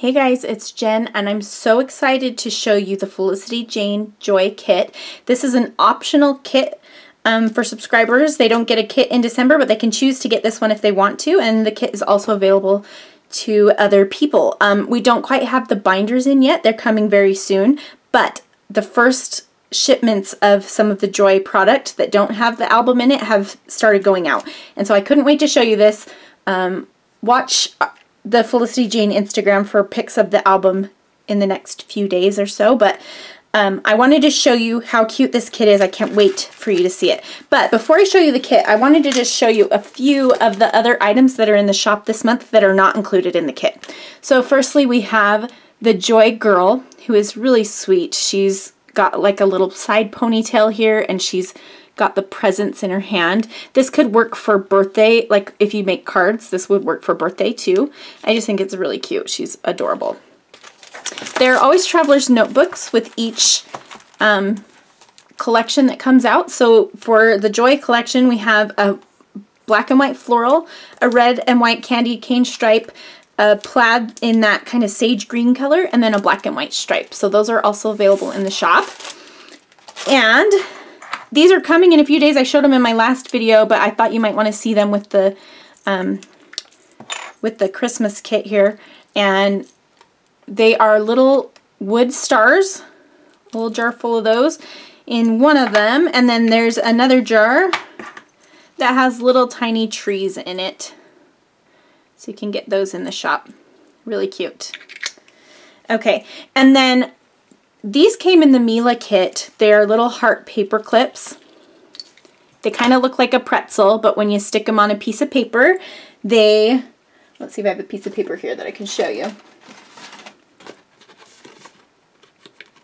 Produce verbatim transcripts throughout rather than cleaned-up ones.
Hey guys, it's Jen, and I'm so excited to show you the Felicity Jane Joy Kit. This is an optional kit um, for subscribers. They don't get a kit in December, but they can choose to get this one if they want to, and the kit is also available to other people. Um, we don't quite have the binders in yet. They're coming very soon, but the first shipments of some of the Joy product that don't have the album in it have started going out, and so I couldn't wait to show you this. Um, watch the Felicity Jane Instagram for pics of the album in the next few days or so, but um, I wanted to show you how cute this kit is. I can't wait for you to see it. But before I show you the kit, I wanted to just show you a few of the other items that are in the shop this month that are not included in the kit. So firstly, we have the Joy Girl, who is really sweet. She's got like a little side ponytail here, and she's got the presents in her hand. This could work for birthday, like if you make cards, this would work for birthday too. I just think it's really cute. She's adorable. There are always traveler's notebooks with each um, collection that comes out. So for the Joy collection, we have a black and white floral, a red and white candy cane stripe, a plaid in that kind of sage green color, and then a black and white stripe. So those are also available in the shop. And these are coming in a few days. I showed them in my last video, but I thought you might want to see them with the um, with the Christmas kit here. And they are little wood stars, a little jar full of those in one of them. And then there's another jar that has little tiny trees in it. So you can get those in the shop. Really cute. Okay, and then these came in the Mila kit. They're little heart paper clips. They kind of look like a pretzel, but when you stick them on a piece of paper, they, let's see if I have a piece of paper here that I can show you.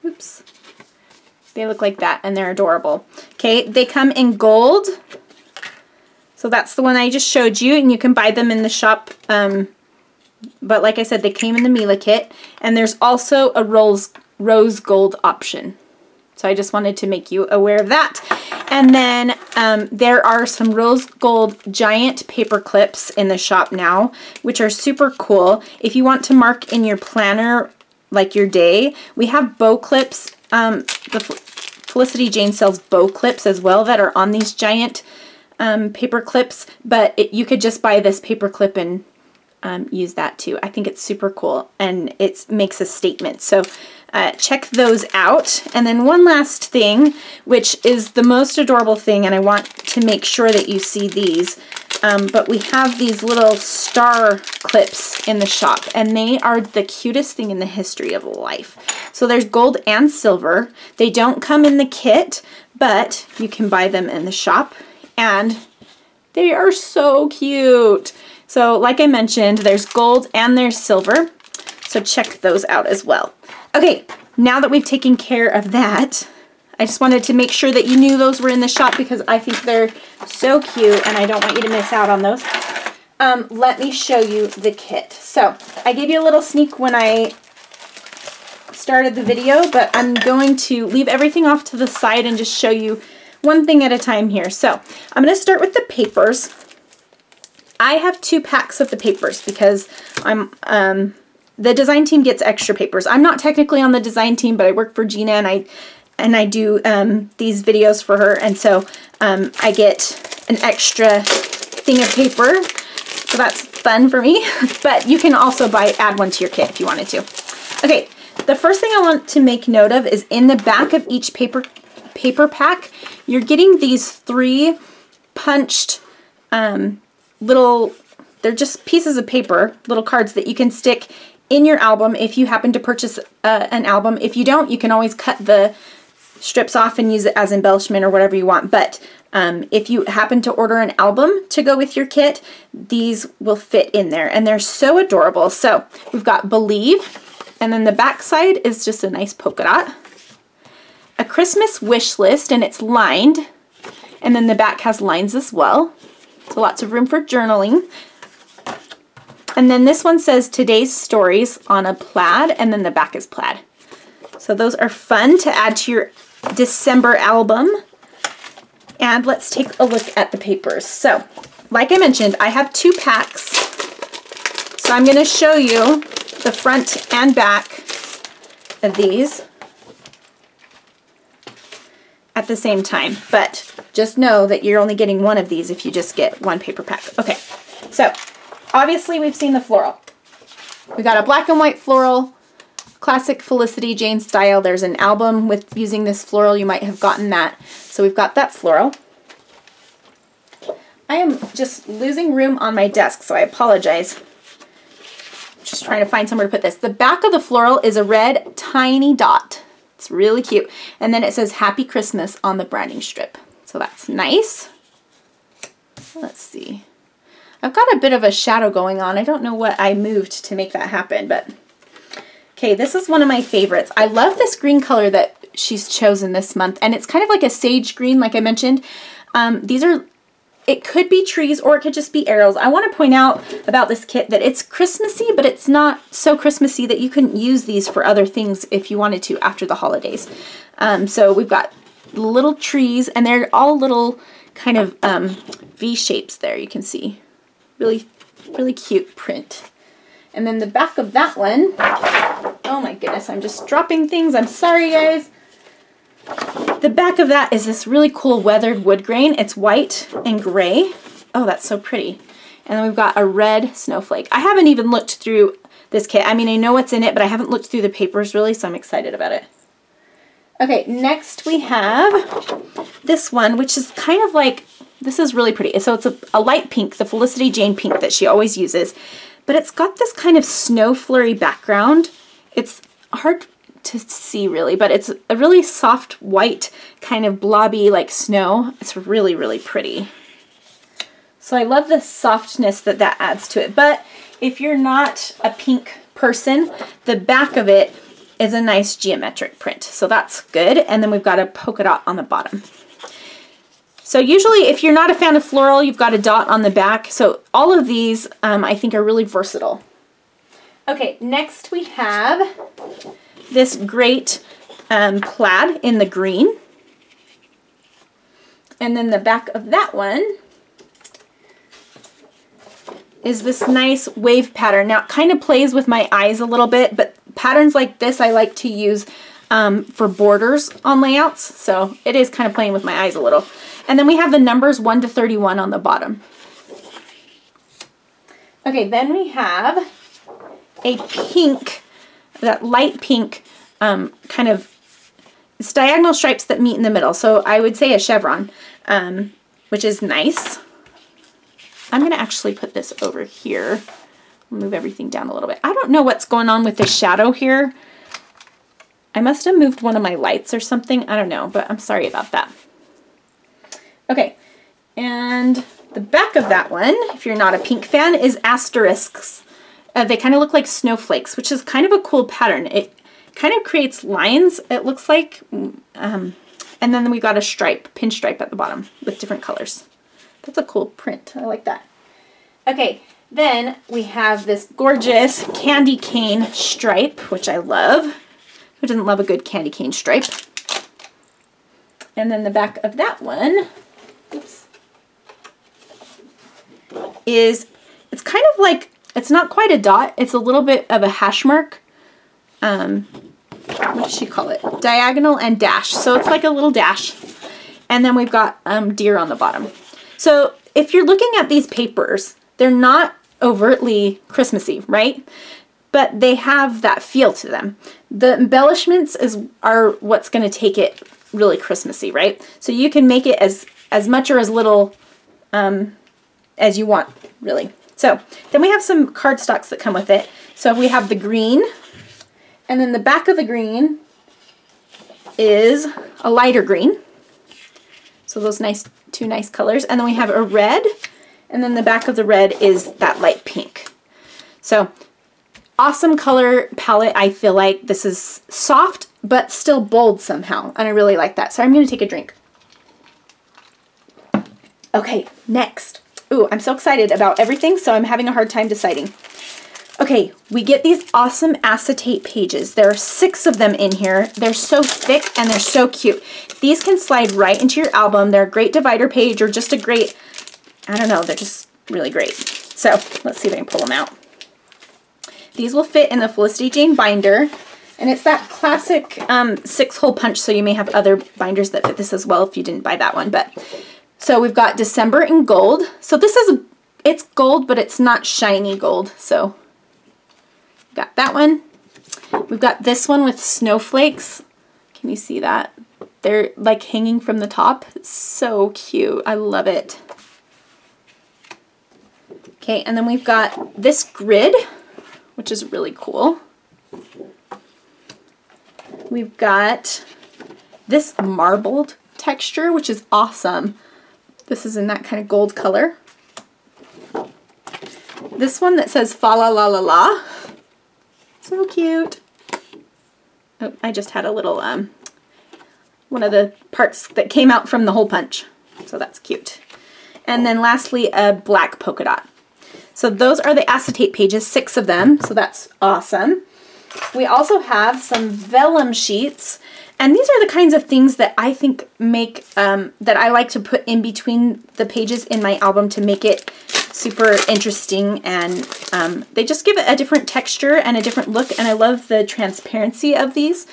Oops. They look like that, and they're adorable. Okay, they come in gold. So that's the one I just showed you, and you can buy them in the shop. Um, but like I said, they came in the Mila kit, and there's also a rose, rose gold option. So I just wanted to make you aware of that. And then um, there are some rose gold giant paper clips in the shop now, which are super cool. If you want to mark in your planner, like your day, we have bow clips. Um, the Felicity Jane sells bow clips as well that are on these giant Um, paper clips, but it, you could just buy this paper clip and um, use that too. I think it's super cool, and it makes a statement. So uh, check those out. And then one last thing, which is the most adorable thing, and I want to make sure that you see these, um, but we have these little star clips in the shop, and they are the cutest thing in the history of life. So there's gold and silver. They don't come in the kit, but you can buy them in the shop. And they are so cute. So like I mentioned, there's gold and there's silver. So check those out as well. Okay, now that we've taken care of that, I just wanted to make sure that you knew those were in the shop because I think they're so cute and I don't want you to miss out on those. Um, let me show you the kit. So I gave you a little sneak when I started the video, but I'm going to leave everything off to the side and just show you one thing at a time here. So I'm going to start with the papers. I have two packs of the papers because I'm um, the design team gets extra papers. I'm not technically on the design team, but I work for Gina, and I and I do um, these videos for her, and so um, I get an extra thing of paper. So that's fun for me. But you can also buy add one to your kit if you wanted to. Okay, the first thing I want to make note of is in the back of each paper. paper pack, you're getting these three punched um, little, they're just pieces of paper, little cards that you can stick in your album if you happen to purchase uh, an album. If you don't, you can always cut the strips off and use it as embellishment or whatever you want, but um, if you happen to order an album to go with your kit, these will fit in there, and they're so adorable. So we've got Believe, and then the back side is just a nice polka dot. A Christmas wish list, and it's lined, and then the back has lines as well, so lots of room for journaling. And then this one says today's stories on a plaid, and then the back is plaid. So those are fun to add to your December album. And let's take a look at the papers. So like I mentioned, I have two packs, so I'm going to show you the front and back of these at the same time, but just know that you're only getting one of these if you just get one paper pack. Okay, so obviously we've seen the floral. We got a black and white floral, classic Felicity Jane style. There's an album with using this floral. You might have gotten that. So we've got that floral. I am just losing room on my desk, so I apologize. Just trying to find somewhere to put this. The back of the floral is a red tiny dot. It's really cute. And then it says Happy Christmas on the branding strip. So that's nice. Let's see. I've got a bit of a shadow going on. I don't know what I moved to make that happen, but... Okay, this is one of my favorites. I love this green color that she's chosen this month, and it's kind of like a sage green, like I mentioned. Um, these are... It could be trees or it could just be arrows. I want to point out about this kit that it's Christmassy, but it's not so Christmassy that you couldn't use these for other things if you wanted to after the holidays. Um, so we've got little trees, and they're all little kind of um, V shapes there, you can see. Really, really cute print. And then the back of that one, oh my goodness, I'm just dropping things. I'm sorry, guys. The back of that is this really cool weathered wood grain. It's white and gray. Oh, that's so pretty. And then we've got a red snowflake. I haven't even looked through this kit. I mean, I know what's in it, but I haven't looked through the papers really, so I'm excited about it. Okay, next we have this one, which is kind of like, this is really pretty. So it's a, a light pink, the Felicity Jane pink that she always uses, but it's got this kind of snow flurry background. It's hard to see really, but it's a really soft white kind of blobby like snow. It's really, really pretty. So I love the softness that that adds to it. But if you're not a pink person, the back of it is a nice geometric print. So that's good. And then we've got a polka dot on the bottom. So usually if you're not a fan of floral, you've got a dot on the back. So all of these um, I think are really versatile. Okay, next we have this great um, plaid in the green. And then the back of that one is this nice wave pattern. Now it kind of plays with my eyes a little bit, but patterns like this I like to use um, for borders on layouts. So it is kind of playing with my eyes a little. And then we have the numbers one to thirty-one on the bottom. Okay, then we have a pink, that light pink um, kind of, it's diagonal stripes that meet in the middle. So I would say a chevron, um, which is nice. I'm gonna actually put this over here. Move everything down a little bit. I don't know what's going on with the shadow here. I must have moved one of my lights or something. I don't know, but I'm sorry about that. Okay, and the back of that one, if you're not a pink fan, is asterisks. Uh, they kind of look like snowflakes, which is kind of a cool pattern. It kind of creates lines, it looks like. Um, and then we got a stripe, pinstripe at the bottom with different colors. That's a cool print. I like that. Okay, then we have this gorgeous candy cane stripe, which I love. Who doesn't love a good candy cane stripe? And then the back of that one, oops, is, it's kind of like, it's not quite a dot. It's a little bit of a hash mark. Um, what does she call it? Diagonal and dash. So it's like a little dash. And then we've got um, deer on the bottom. So if you're looking at these papers, they're not overtly Christmassy, right? But they have that feel to them. The embellishments is are what's going to take it really Christmassy, right? So you can make it as, as much or as little um, as you want, really. So then we have some cardstocks that come with it. So we have the green, and then the back of the green is a lighter green. So those nice, two nice colors. And then we have a red, and then the back of the red is that light pink. So awesome color palette. I feel like this is soft, but still bold somehow. And I really like that. So I'm gonna take a drink. Okay, next. Ooh, I'm so excited about everything, so I'm having a hard time deciding. Okay, we get these awesome acetate pages. There are six of them in here. They're so thick and they're so cute. These can slide right into your album. They're a great divider page or just a great, I don't know, they're just really great. So let's see if I can pull them out. These will fit in the Felicity Jane binder, and it's that classic um, six-hole punch, so you may have other binders that fit this as well if you didn't buy that one. But so we've got December in gold. So this is, it's gold, but it's not shiny gold, so got that one. We've got this one with snowflakes. Can you see that? They're like hanging from the top. It's so cute. I love it. Okay, and then we've got this grid, which is really cool. We've got this marbled texture, which is awesome. This is in that kind of gold color. This one that says fa la la la la. So cute. Oh, I just had a little, um, one of the parts that came out from the hole punch. So that's cute. And then lastly, a black polka dot. So those are the acetate pages, six of them. So that's awesome. We also have some vellum sheets. And these are the kinds of things that I think make, um, that I like to put in between the pages in my album to make it super interesting, and um, they just give it a different texture and a different look, and I love the transparency of these.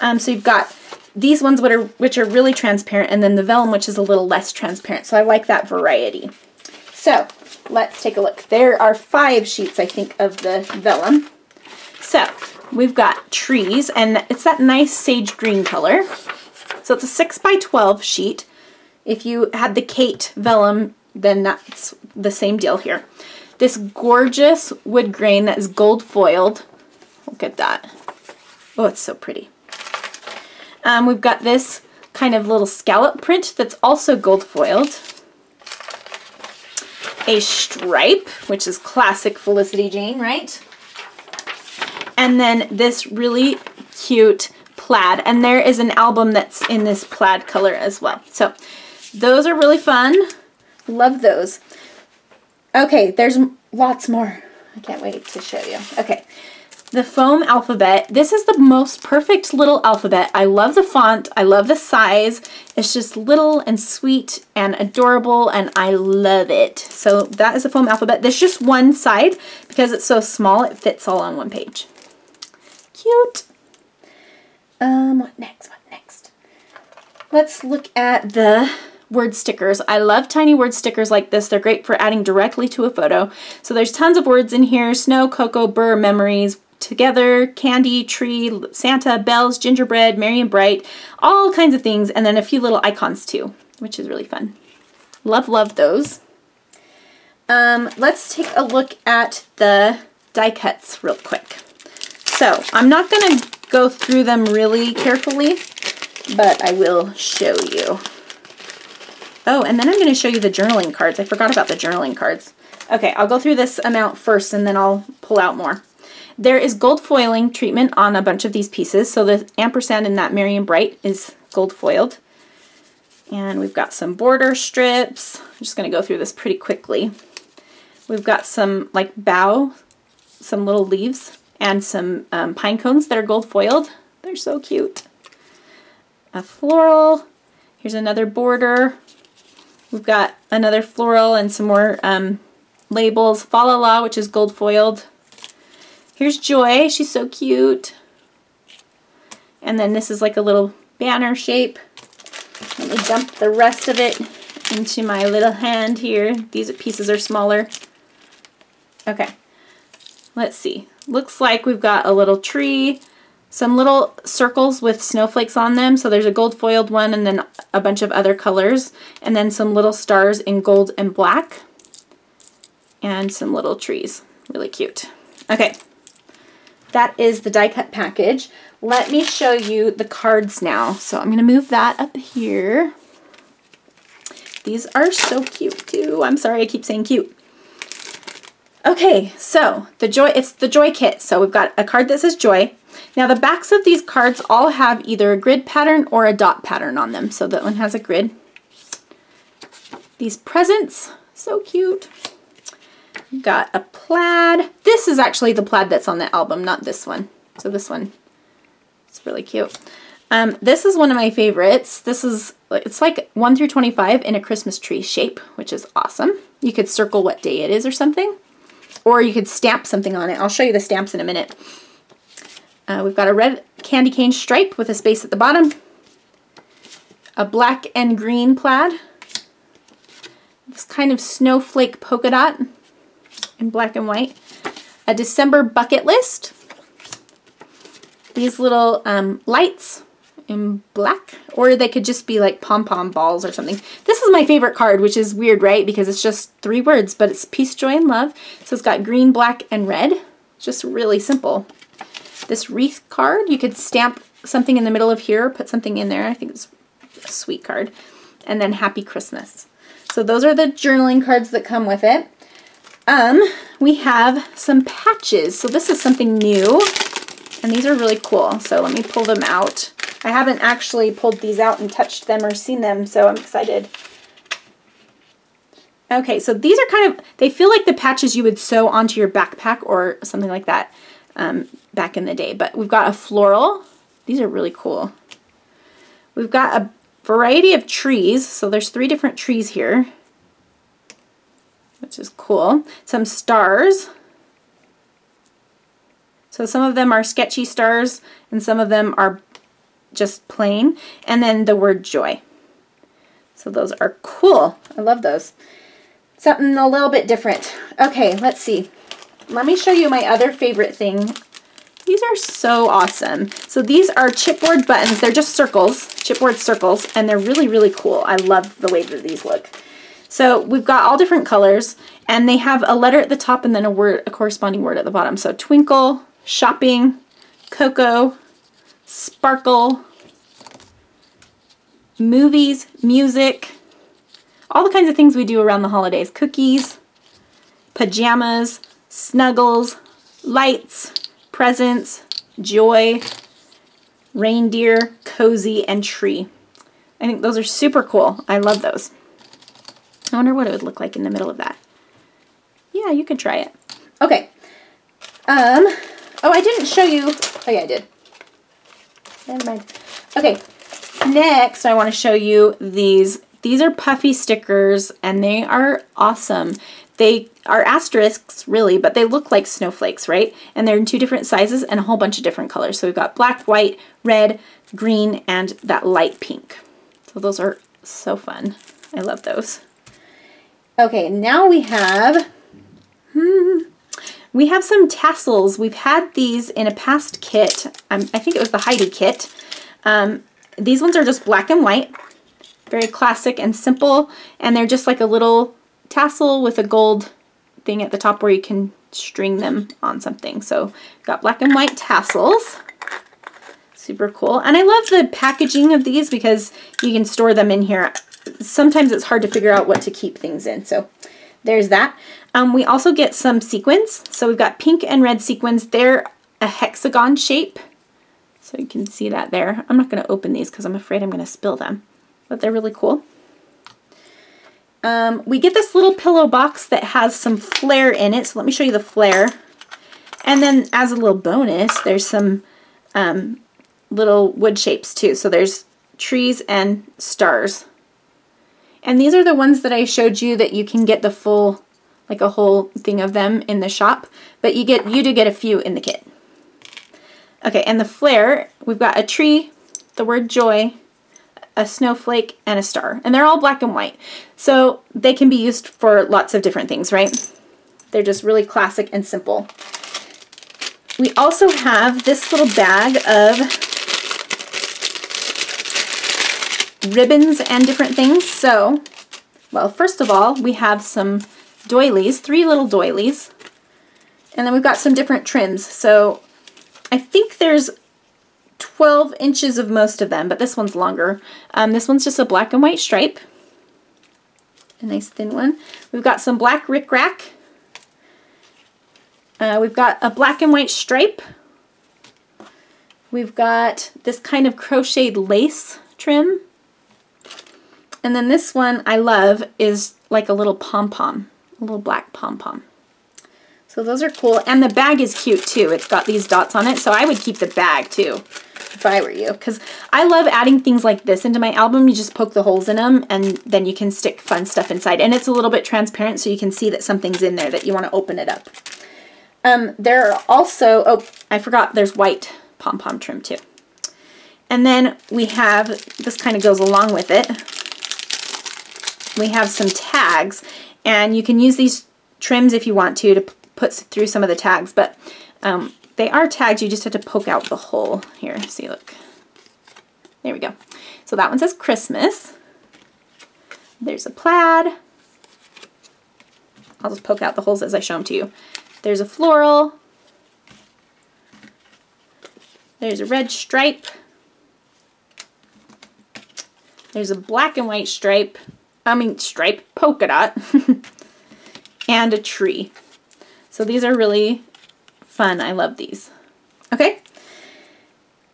Um, so you've got these ones which are, which are really transparent, and then the vellum, which is a little less transparent, so I like that variety. So let's take a look. There are five sheets, I think, of the vellum. So we've got trees, and it's that nice sage green color. So it's a six by twelve sheet. If you had the Kate vellum, then that's the same deal here. This gorgeous wood grain that is gold foiled. Look at that. Oh, it's so pretty. Um, we've got this kind of little scallop print that's also gold foiled. A stripe, which is classic Felicity Jane, right? And then this really cute plaid. And there is an album that's in this plaid color as well. So those are really fun. Love those. Okay, there's lots more. I can't wait to show you. Okay, the foam alphabet. This is the most perfect little alphabet. I love the font. I love the size. It's just little and sweet and adorable, and I love it. So that is the foam alphabet. There's just one side because it's so small. It fits all on one page. Cute. Um, what next? What next? Let's look at the word stickers. I love tiny word stickers like this. They're great for adding directly to a photo. So there's tons of words in here: snow, cocoa, burr, memories, together, candy, tree, Santa, bells, gingerbread, merry and bright, all kinds of things, and then a few little icons too, which is really fun. Love, love those. Um, let's take a look at the die cuts real quick. So I'm not gonna go through them really carefully, but I will show you. Oh, and then I'm going to show you the journaling cards. I forgot about the journaling cards. Okay, I'll go through this amount first, and then I'll pull out more. There is gold foiling treatment on a bunch of these pieces. So the ampersand in that Merry and Bright is gold foiled. And we've got some border strips. I'm just going to go through this pretty quickly. We've got some like bough, some little leaves, and some um, pine cones that are gold foiled. They're so cute. A floral. Here's another border. We've got another floral and some more um, labels. Fa La La, which is gold foiled. Here's Joy. She's so cute. And then this is like a little banner shape. Let me dump the rest of it into my little hand here. These pieces are smaller. Okay. Let's see. Looks like we've got a little tree. Some little circles with snowflakes on them. So there's a gold foiled one, and then a bunch of other colors, and then some little stars in gold and black, and some little trees. Really cute. Okay, that is the die cut package. Let me show you the cards now. So I'm gonna move that up here. These are so cute too. I'm sorry I keep saying cute. Okay, so the Joy, it's the Joy Kit. So we've got a card that says Joy. Now the backs of these cards all have either a grid pattern or a dot pattern on them. So that one has a grid. These presents, so cute. Got a plaid. This is actually the plaid that's on the album, not this one. So this one, it's really cute. Um, this is one of my favorites. This is, it's like one through twenty-five in a Christmas tree shape, which is awesome. You could circle what day it is or something. or you could stamp something on it. I'll show you the stamps in a minute. Uh, we've got a red candy cane stripe with a space at the bottom, a black and green plaid, this kind of snowflake polka dot in black and white, a December bucket list, these little um, lights in black, or they could just be like pom-pom balls or something. This is my favorite card, which is weird, right? Because it's just three words, but it's peace, joy, and love. So it's got green, black, and red. Just really simple. This wreath card, you could stamp something in the middle of here, put something in there. I think it's a sweet card. And then Happy Christmas. So those are the journaling cards that come with it. Um, we have some patches. So this is something new, and these are really cool. So let me pull them out. I haven't actually pulled these out and touched them or seen them, so I'm excited. Okay, so these are kind of, they feel like the patches you would sew onto your backpack or something like that um, back in the day. But we've got a floral. These are really cool. We've got a variety of trees. So there's three different trees here, which is cool. Some stars. So some of them are sketchy stars and some of them are just plain, and then the word joy. So those are cool. I love those. Something a little bit different. Okay, let's see. Let me show you my other favorite thing. These are so awesome. So these are chipboard buttons. They're just circles, chipboard circles, and they're really, really cool. I love the way that these look. So we've got all different colors, and they have a letter at the top and then a word, a corresponding word at the bottom. So twinkle, shopping, cocoa, sparkle, movies, music, all the kinds of things we do around the holidays. Cookies, pajamas, snuggles, lights, presents, joy, reindeer, cozy, and tree. I think those are super cool. I love those. I wonder what it would look like in the middle of that. Yeah, you could try it. Okay. Um, oh, I didn't show you. Oh, yeah, I did. Never mind. Okay, next I want to show you these. These are puffy stickers, and they are awesome. They are asterisks, really, but they look like snowflakes, right? And they're in two different sizes and a whole bunch of different colors. So we've got black, white, red, green, and that light pink. So those are so fun. I love those. Okay, now we have... Hmm... We have some tassels. We've had these in a past kit. Um, I think it was the Heidi kit. Um, these ones are just black and white, very classic and simple, and they're just like a little tassel with a gold thing at the top where you can string them on something. So got black and white tassels. Super cool. And I love the packaging of these because you can store them in here. Sometimes it's hard to figure out what to keep things in, so there's that. Um, we also get some sequins. So we've got pink and red sequins. They're a hexagon shape. So you can see that there. I'm not going to open these because I'm afraid I'm going to spill them. But they're really cool. Um, we get this little pillow box that has some flair in it. So let me show you the flair. And then as a little bonus, there's some um, little wood shapes too. So there's trees and stars. And these are the ones that I showed you that you can get the full... like a whole thing of them in the shop, but you get you do get a few in the kit. Okay, and the flare, we've got a tree, the word joy, a snowflake, and a star, and they're all black and white, so they can be used for lots of different things, right? They're just really classic and simple. We also have this little bag of ribbons and different things. So, well, first of all, we have some doilies, three little doilies, and then we've got some different trims. So I think there's twelve inches of most of them, but this one's longer. Um, this one's just a black and white stripe, a nice thin one. We've got some black rickrack. Uh, we've got a black and white stripe. We've got this kind of crocheted lace trim, and then this one I love is like a little pom-pom. A little black pom-pom. So those are cool, and the bag is cute too. It's got these dots on it, so I would keep the bag too. if I were you, because I love adding things like this into my album. You just poke the holes in them and then you can stick fun stuff inside, and it's a little bit transparent so you can see that something's in there that you want to open it up. Um, there are also, oh, I forgot, there's white pom-pom trim too. And then we have, this kind of goes along with it, we have some tags, and you can use these trims if you want to, to put through some of the tags, but um, they are tags, you just have to poke out the hole. Here, see, look. There we go. So that one says Christmas. There's a plaid. I'll just poke out the holes as I show them to you. There's a floral. There's a red stripe. There's a black and white stripe, I mean stripe, polka dot, and a tree. So these are really fun. I love these. Okay.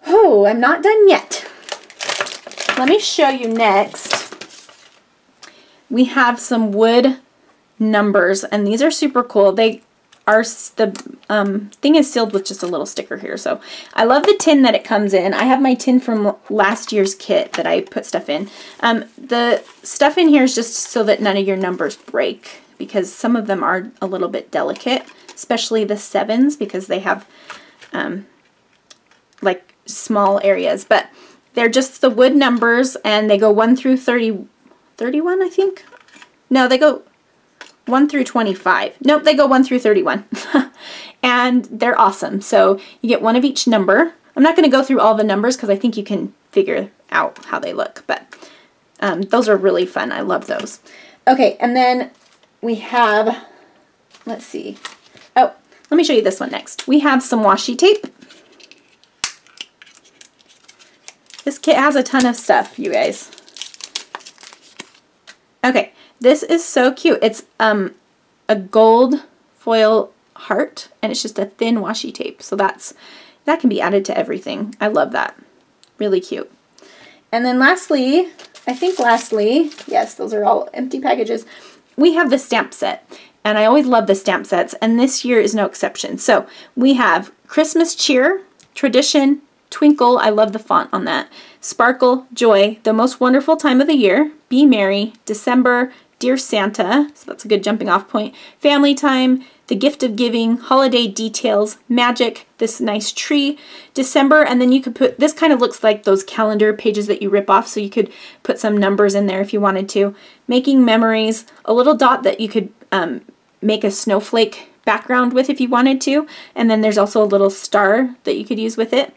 Oh, I'm not done yet. Let me show you next. We have some wood numbers, and these are super cool. They are, the um, thing is sealed with just a little sticker here. So I love the tin that it comes in. I have my tin from last year's kit that I put stuff in. Um, the stuff in here is just so that none of your numbers break, because some of them are a little bit delicate, especially the sevens, because they have um, like small areas, but they're just the wood numbers, and they go one through thirty, thirty-one, I think. No, they go one through twenty-five. Nope, they go one through thirty-one. And they're awesome. So you get one of each number. I'm not going to go through all the numbers because I think you can figure out how they look, but um, those are really fun. I love those. Okay, and then we have, let's see. Oh, let me show you this one next. We have some washi tape. This kit has a ton of stuff, you guys. Okay. This is so cute. It's um, a gold foil heart, and it's just a thin washi tape. So that's, that can be added to everything. I love that. Really cute. And then lastly, I think lastly, yes, those are all empty packages. We have the stamp set, and I always love the stamp sets, and this year is no exception. So we have Christmas Cheer, Tradition, Twinkle, I love the font on that, Sparkle, Joy, The Most Wonderful Time of the Year, Be Merry, December, Dear Santa, so that's a good jumping off point, Family Time, The Gift of Giving, Holiday Details, Magic, This Nice Tree, December, and then you could put, this kind of looks like those calendar pages that you rip off, so you could put some numbers in there if you wanted to, Making Memories, a little dot that you could um, make a snowflake background with if you wanted to, and then there's also a little star that you could use with it.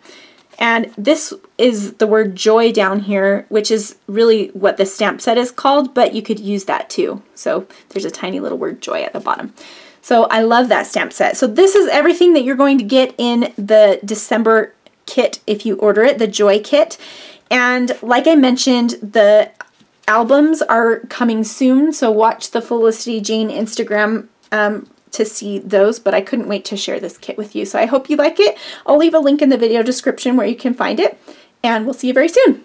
And this is the word joy down here, which is really what the stamp set is called, but you could use that too. So there's a tiny little word joy at the bottom. So I love that stamp set. So this is everything that you're going to get in the December kit if you order it, the Joy Kit. And like I mentioned, the albums are coming soon, so watch the Felicity Jane Instagram um, to see those, but I couldn't wait to share this kit with you. So I hope you like it. I'll leave a link in the video description where you can find it, and we'll see you very soon.